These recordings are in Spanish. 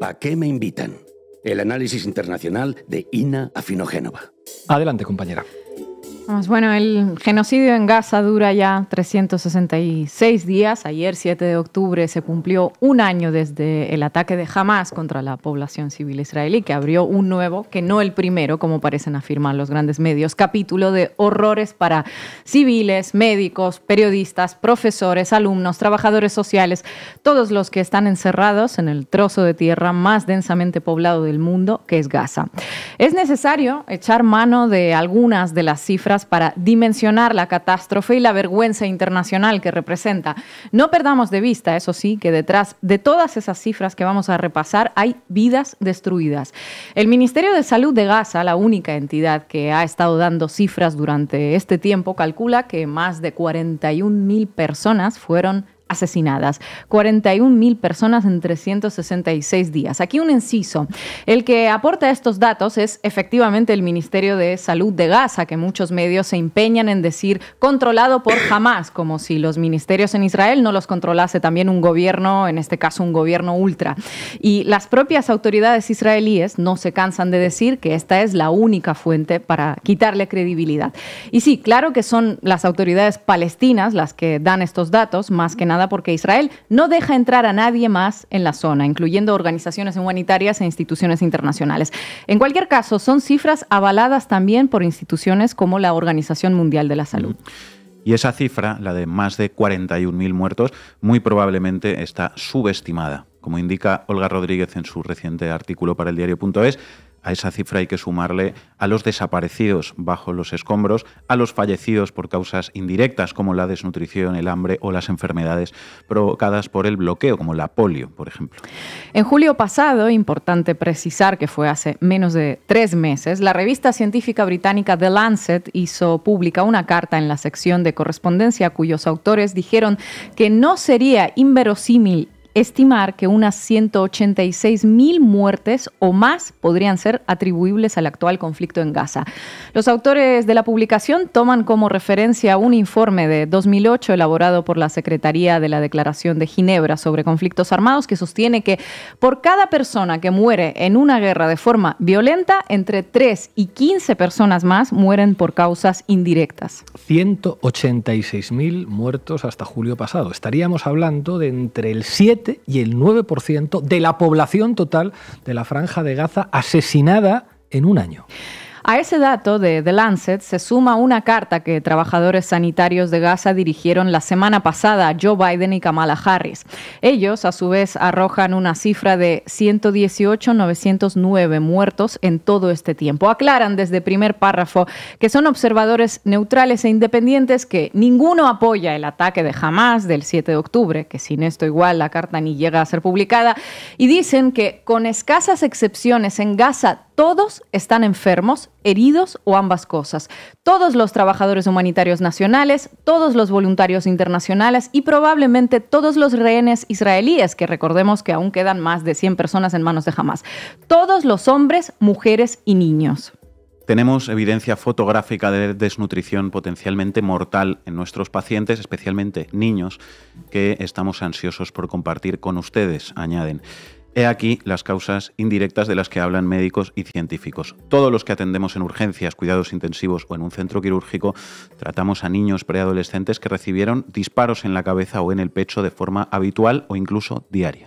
¿A qué me invitan? El análisis internacional de Inna Afinogénova. Adelante, compañera. Bueno, el genocidio en Gaza dura ya 366 días. Ayer, 7 de octubre, se cumplió un año desde el ataque de Hamas contra la población civil israelí, que abrió un nuevo, que no el primero, como parecen afirmar los grandes medios, capítulo de horrores para civiles, médicos, periodistas, profesores, alumnos, trabajadores sociales, todos los que están encerrados en el trozo de tierra más densamente poblado del mundo, que es Gaza. Es necesario echar mano de algunas de las cifras para dimensionar la catástrofe y la vergüenza internacional que representa. No perdamos de vista, eso sí, que detrás de todas esas cifras que vamos a repasar hay vidas destruidas. El Ministerio de Salud de Gaza, la única entidad que ha estado dando cifras durante este tiempo, calcula que más de 41.000 personas fueron asesinadas. 41.000 personas en 366 días. Aquí un inciso. El que aporta estos datos es efectivamente el Ministerio de Salud de Gaza, que muchos medios se empeñan en decir controlado por Hamas, como si los ministerios en Israel no los controlase también un gobierno, en este caso un gobierno ultra. Y las propias autoridades israelíes no se cansan de decir que esta es la única fuente para quitarle credibilidad. Y sí, claro que son las autoridades palestinas las que dan estos datos, más que nada porque Israel no deja entrar a nadie más en la zona, incluyendo organizaciones humanitarias e instituciones internacionales. En cualquier caso, son cifras avaladas también por instituciones como la Organización Mundial de la Salud. Y esa cifra, la de más de 41.000 muertos, muy probablemente está subestimada. Como indica Olga Rodríguez en su reciente artículo para el diario.es, a esa cifra hay que sumarle a los desaparecidos bajo los escombros, a los fallecidos por causas indirectas como la desnutrición, el hambre o las enfermedades provocadas por el bloqueo, como la polio, por ejemplo. En julio pasado, importante precisar que fue hace menos de 3 meses, la revista científica británica The Lancet hizo pública una carta en la sección de correspondencia cuyos autores dijeron que no sería inverosímil estimar que unas 186.000 muertes o más podrían ser atribuibles al actual conflicto en Gaza. Los autores de la publicación toman como referencia un informe de 2008 elaborado por la Secretaría de la Declaración de Ginebra sobre conflictos armados, que sostiene que por cada persona que muere en una guerra de forma violenta, entre 3 y 15 personas más mueren por causas indirectas. 186.000 muertos hasta julio pasado. Estaríamos hablando de entre el 7 y el 9% de la población total de la Franja de Gaza asesinada en un año. A ese dato de The Lancet se suma una carta que trabajadores sanitarios de Gaza dirigieron la semana pasada a Joe Biden y Kamala Harris. Ellos, a su vez, arrojan una cifra de 118.909 muertos en todo este tiempo. Aclaran desde primer párrafo que son observadores neutrales e independientes, que ninguno apoya el ataque de Hamas del 7 de octubre, que sin esto igual la carta ni llega a ser publicada, y dicen que con escasas excepciones en Gaza todos están enfermos, heridos o ambas cosas. Todos los trabajadores humanitarios nacionales, todos los voluntarios internacionales y probablemente todos los rehenes israelíes, que recordemos que aún quedan más de 100 personas en manos de Hamas. Todos los hombres, mujeres y niños. Tenemos evidencia fotográfica de desnutrición potencialmente mortal en nuestros pacientes, especialmente niños, que estamos ansiosos por compartir con ustedes, añaden. He aquí las causas indirectas de las que hablan médicos y científicos. Todos los que atendemos en urgencias, cuidados intensivos o en un centro quirúrgico, tratamos a niños preadolescentes que recibieron disparos en la cabeza o en el pecho de forma habitual o incluso diaria.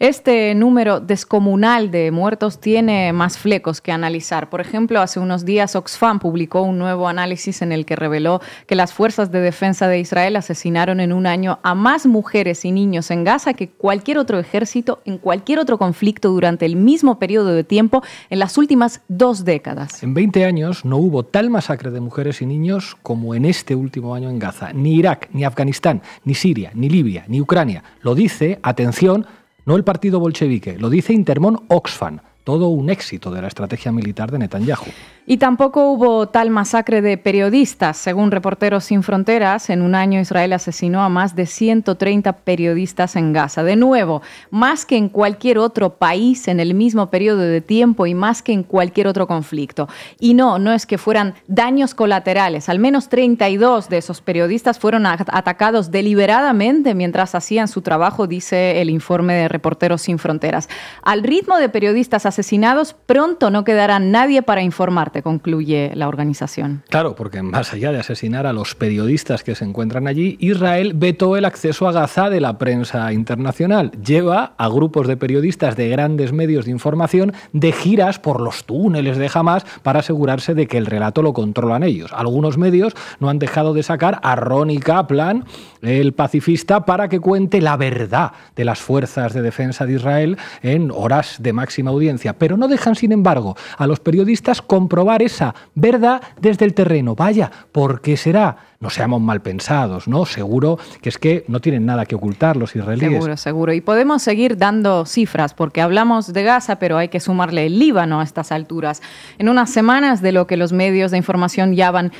Este número descomunal de muertos tiene más flecos que analizar. Por ejemplo, hace unos días Oxfam publicó un nuevo análisis en el que reveló que las fuerzas de defensa de Israel asesinaron en un año a más mujeres y niños en Gaza que cualquier otro ejército en cualquier otro conflicto durante el mismo periodo de tiempo en las últimas 2 décadas. En 20 años no hubo tal masacre de mujeres y niños como en este último año en Gaza. Ni Irak, ni Afganistán, ni Siria, ni Libia, ni Ucrania. Lo dice, atención, no el partido bolchevique, lo dice Intermón Oxfam. Todo un éxito de la estrategia militar de Netanyahu. Y tampoco hubo tal masacre de periodistas. Según Reporteros Sin Fronteras, en un año Israel asesinó a más de 130 periodistas en Gaza. De nuevo, más que en cualquier otro país en el mismo periodo de tiempo y más que en cualquier otro conflicto. Y no es que fueran daños colaterales. Al menos 32 de esos periodistas fueron atacados deliberadamente mientras hacían su trabajo, dice el informe de Reporteros Sin Fronteras. Al ritmo de periodistas asesinados, pronto no quedará nadie para informarte, concluye la organización. Claro, porque más allá de asesinar a los periodistas que se encuentran allí, Israel vetó el acceso a Gaza de la prensa internacional. Lleva a grupos de periodistas de grandes medios de información de giras por los túneles de Hamas para asegurarse de que el relato lo controlan ellos. Algunos medios no han dejado de sacar a Ronnie Kaplan, el pacifista, para que cuente la verdad de las fuerzas de defensa de Israel en horas de máxima audiencia. Pero no dejan, sin embargo, a los periodistas comprobar esa verdad desde el terreno. Vaya, ¿por qué será? No seamos mal pensados, ¿no? Seguro que es que no tienen nada que ocultar los israelíes. Seguro, seguro. Y podemos seguir dando cifras, porque hablamos de Gaza, pero hay que sumarle el Líbano a estas alturas. En unas semanas de lo que los medios de información llaman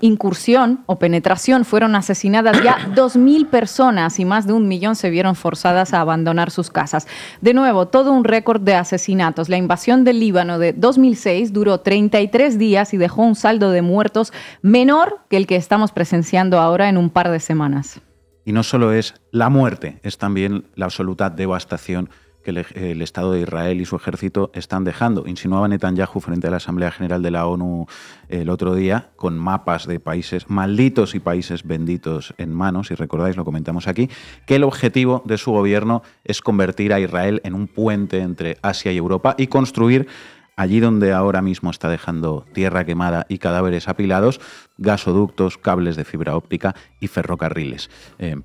incursión o penetración, fueron asesinadas ya 2.000 personas y más de 1 millón se vieron forzadas a abandonar sus casas. De nuevo, todo un récord de asesinatos. La invasión del Líbano de 2006 duró 33 días y dejó un saldo de muertos menor que el que estamos presenciando ahora en un par de semanas. Y no solo es la muerte, es también la absoluta devastación que el Estado de Israel y su ejército están dejando. Insinuaba Netanyahu frente a la Asamblea General de la ONU el otro día, con mapas de países malditos y países benditos en manos, si recordáis, lo comentamos aquí, que el objetivo de su gobierno es convertir a Israel en un puente entre Asia y Europa y construir, allí donde ahora mismo está dejando tierra quemada y cadáveres apilados, gasoductos, cables de fibra óptica y ferrocarriles.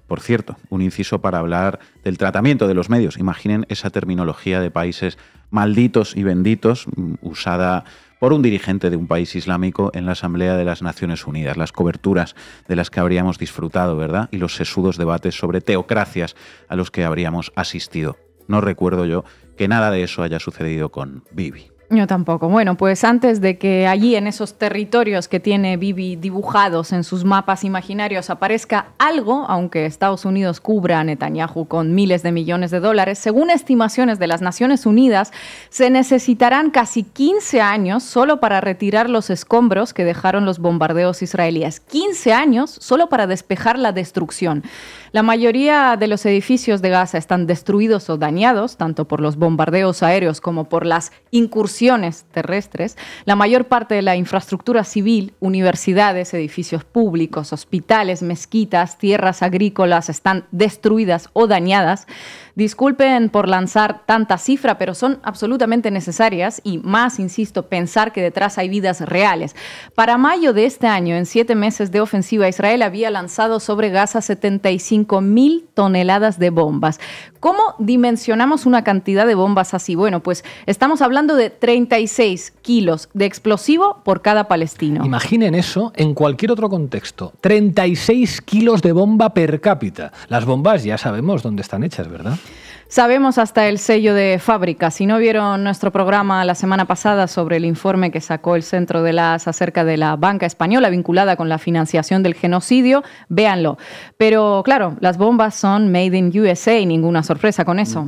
Por cierto, un inciso para hablar del tratamiento de los medios. Imaginen esa terminología de países malditos y benditos usada por un dirigente de un país islámico en la Asamblea de las Naciones Unidas, las coberturas de las que habríamos disfrutado, ¿verdad? Y los sesudos debates sobre teocracias a los que habríamos asistido. No recuerdo yo que nada de eso haya sucedido con Bibi. Yo tampoco. Bueno, pues antes de que allí en esos territorios que tiene Bibi dibujados en sus mapas imaginarios aparezca algo, aunque Estados Unidos cubra a Netanyahu con miles de millones de dólares, según estimaciones de las Naciones Unidas, se necesitarán casi 15 años solo para retirar los escombros que dejaron los bombardeos israelíes. 15 años solo para despejar la destrucción. La mayoría de los edificios de Gaza están destruidos o dañados, tanto por los bombardeos aéreos como por las incursiones terrestres. La mayor parte de la infraestructura civil, universidades, edificios públicos, hospitales, mezquitas, tierras agrícolas, están destruidas o dañadas. Disculpen por lanzar tanta cifra, pero son absolutamente necesarias y más, insisto, pensar que detrás hay vidas reales. Para mayo de este año, en 7 meses de ofensiva, Israel había lanzado sobre Gaza 75.000 toneladas de bombas. ¿Cómo dimensionamos una cantidad de bombas así? Bueno, pues estamos hablando de 36 kilos de explosivo por cada palestino. Imaginen eso en cualquier otro contexto. 36 kilos de bomba per cápita. Las bombas ya sabemos dónde están hechas, ¿verdad? Sabemos hasta el sello de fábrica. Si no vieron nuestro programa la semana pasada sobre el informe que sacó el Centro de las acerca de la banca española vinculada con la financiación del genocidio, véanlo. Pero claro, las bombas son made in USA y ninguna sorpresa con eso.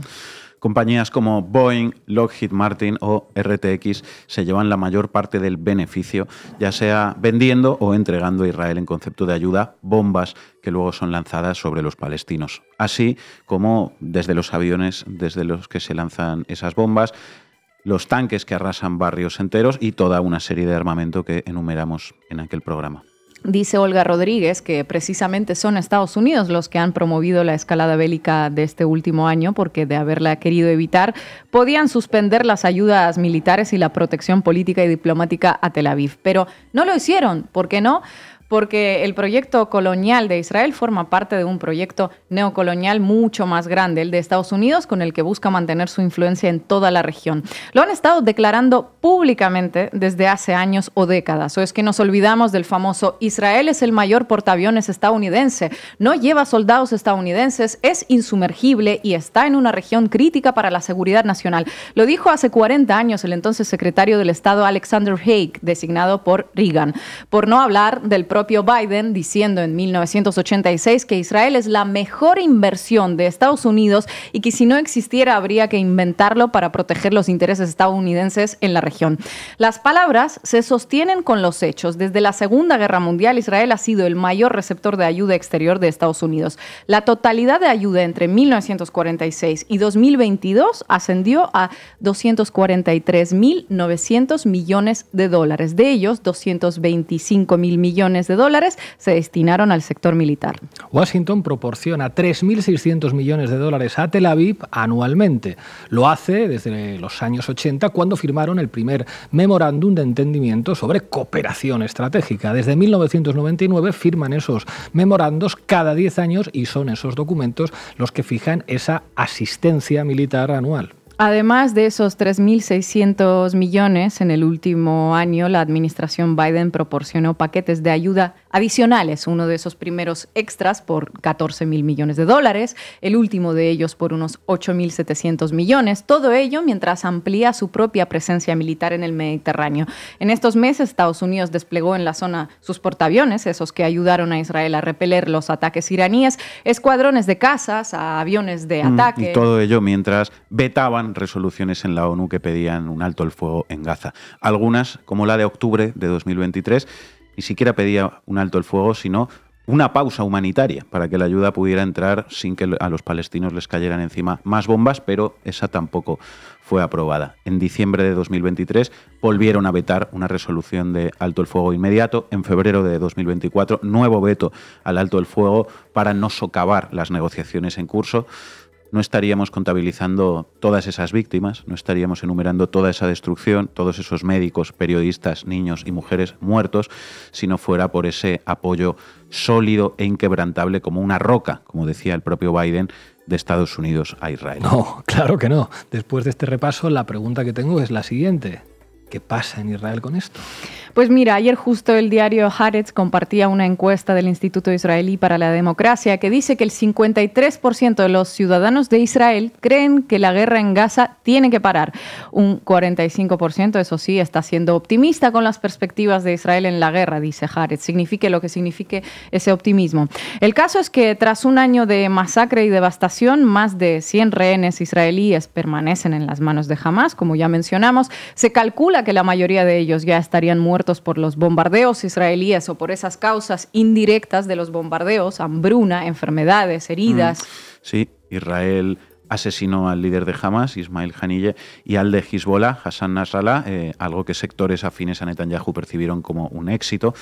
Compañías como Boeing, Lockheed Martin o RTX se llevan la mayor parte del beneficio, ya sea vendiendo o entregando a Israel en concepto de ayuda bombas que luego son lanzadas sobre los palestinos. Así como desde los aviones desde los que se lanzan esas bombas, los tanques que arrasan barrios enteros y toda una serie de armamento que enumeramos en aquel programa. Dice Olga Rodríguez que precisamente son Estados Unidos los que han promovido la escalada bélica de este último año porque, de haberla querido evitar, podían suspender las ayudas militares y la protección política y diplomática a Tel Aviv. Pero no lo hicieron. ¿Por qué no? porque el proyecto colonial de Israel forma parte de un proyecto neocolonial mucho más grande, el de Estados Unidos, con el que busca mantener su influencia en toda la región. Lo han estado declarando públicamente desde hace años o décadas. O es que nos olvidamos del famoso Israel es el mayor portaaviones estadounidense, no lleva soldados estadounidenses, es insumergible y está en una región crítica para la seguridad nacional. Lo dijo hace 40 años el entonces secretario del Estado Alexander Haig, designado por Reagan. Por no hablar del propio Biden, diciendo en 1986 que Israel es la mejor inversión de Estados Unidos y que si no existiera habría que inventarlo para proteger los intereses estadounidenses en la región. Las palabras se sostienen con los hechos. Desde la Segunda Guerra Mundial, Israel ha sido el mayor receptor de ayuda exterior de Estados Unidos. La totalidad de ayuda entre 1946 y 2022 ascendió a 243.900 millones de dólares. De ellos, 225.000 millones de dólares se destinaron al sector militar. Washington proporciona 3.600 millones de dólares a Tel Aviv anualmente. Lo hace desde los años 80, cuando firmaron el primer memorándum de entendimiento sobre cooperación estratégica. Desde 1999 firman esos memorandos cada 10 años y son esos documentos los que fijan esa asistencia militar anual. Además de esos 3.600 millones, en el último año la administración Biden proporcionó paquetes de ayuda adicionales, uno de esos primeros extras por 14.000 millones de dólares, el último de ellos por unos 8.700 millones, todo ello mientras amplía su propia presencia militar en el Mediterráneo. En estos meses Estados Unidos desplegó en la zona sus portaaviones, esos que ayudaron a Israel a repeler los ataques iraníes, escuadrones de cazas, aviones de ataque. Y todo ello mientras vetaban resoluciones en la ONU que pedían un alto el fuego en Gaza. Algunas, como la de octubre de 2023, ni siquiera pedía un alto el fuego, sino una pausa humanitaria para que la ayuda pudiera entrar sin que a los palestinos les cayeran encima más bombas, pero esa tampoco fue aprobada. En diciembre de 2023 volvieron a vetar una resolución de alto el fuego inmediato. En febrero de 2024, nuevo veto al alto el fuego para no socavar las negociaciones en curso. No estaríamos contabilizando todas esas víctimas, no estaríamos enumerando toda esa destrucción, todos esos médicos, periodistas, niños y mujeres muertos, si no fuera por ese apoyo sólido e inquebrantable como una roca, como decía el propio Biden, de Estados Unidos a Israel. No, claro que no. Después de este repaso, la pregunta que tengo es la siguiente. ¿Qué pasa en Israel con esto? Pues mira, ayer justo el diario Haaretz compartía una encuesta del Instituto Israelí para la Democracia que dice que el 53% de los ciudadanos de Israel creen que la guerra en Gaza tiene que parar. Un 45%, eso sí, está siendo optimista con las perspectivas de Israel en la guerra, dice Haaretz. Signifique lo que signifique ese optimismo. El caso es que tras un año de masacre y devastación, más de 100 rehenes israelíes permanecen en las manos de Hamas, como ya mencionamos. Se calcula que la mayoría de ellos ya estarían muertos por los bombardeos israelíes o por esas causas indirectas de los bombardeos, hambruna, enfermedades, heridas. Sí, Israel asesinó al líder de Hamas, Ismail Hanille, y al de Hezbollah, Hassan Nasrallah, algo que sectores afines a Netanyahu percibieron como un éxito,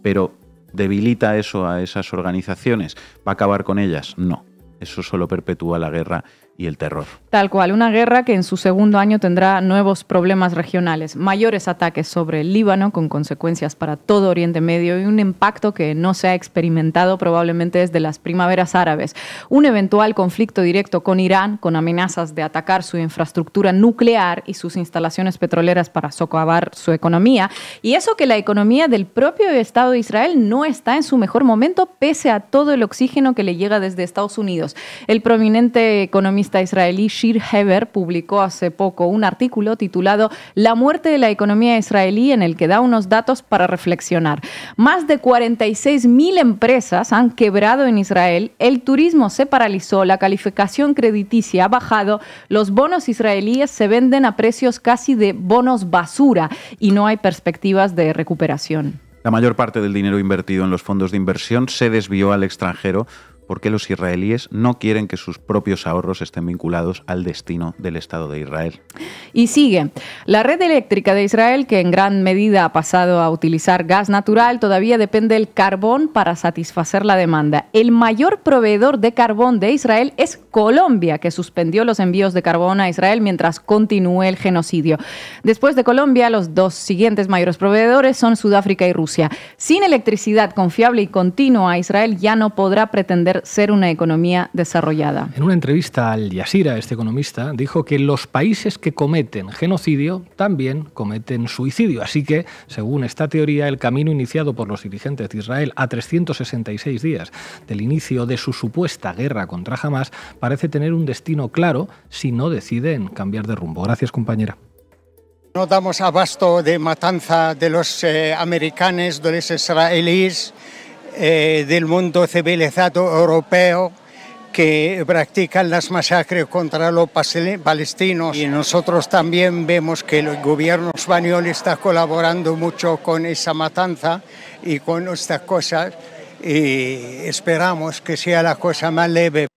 pero ¿debilita eso a esas organizaciones? ¿Va a acabar con ellas? No. Eso solo perpetúa la guerra y el terror. Tal cual, una guerra que en su segundo año tendrá nuevos problemas regionales, mayores ataques sobre el Líbano con consecuencias para todo Oriente Medio y un impacto que no se ha experimentado probablemente desde las primaveras árabes. Un eventual conflicto directo con Irán, con amenazas de atacar su infraestructura nuclear y sus instalaciones petroleras para socavar su economía. Y eso que la economía del propio Estado de Israel no está en su mejor momento, pese a todo el oxígeno que le llega desde Estados Unidos. El prominente economista israelí Shir Hever publicó hace poco un artículo titulado La muerte de la economía israelí, en el que da unos datos para reflexionar. Más de 46.000 empresas han quebrado en Israel, el turismo se paralizó, la calificación crediticia ha bajado, los bonos israelíes se venden a precios casi de bonos basura y no hay perspectivas de recuperación. La mayor parte del dinero invertido en los fondos de inversión se desvió al extranjero, porque los israelíes no quieren que sus propios ahorros estén vinculados al destino del Estado de Israel. Y sigue. La red eléctrica de Israel, que en gran medida ha pasado a utilizar gas natural, todavía depende del carbón para satisfacer la demanda. El mayor proveedor de carbón de Israel es Colombia, que suspendió los envíos de carbón a Israel mientras continúe el genocidio. Después de Colombia, los dos siguientes mayores proveedores son Sudáfrica y Rusia. Sin electricidad confiable y continua, Israel ya no podrá pretender ser una economía desarrollada. En una entrevista a Al Yasira, este economista dijo que los países que cometen genocidio también cometen suicidio. Así que, según esta teoría, el camino iniciado por los dirigentes de Israel a 366 días del inicio de su supuesta guerra contra Hamas parece tener un destino claro si no deciden cambiar de rumbo. Gracias, compañera. No damos abasto de matanza de los americanos, de los israelíes, del mundo civilizado europeo, que practican las masacres contra los palestinos. Y nosotros también vemos que el gobierno español está colaborando mucho con esa matanza y con estas cosas, y esperamos que sea la cosa más leve.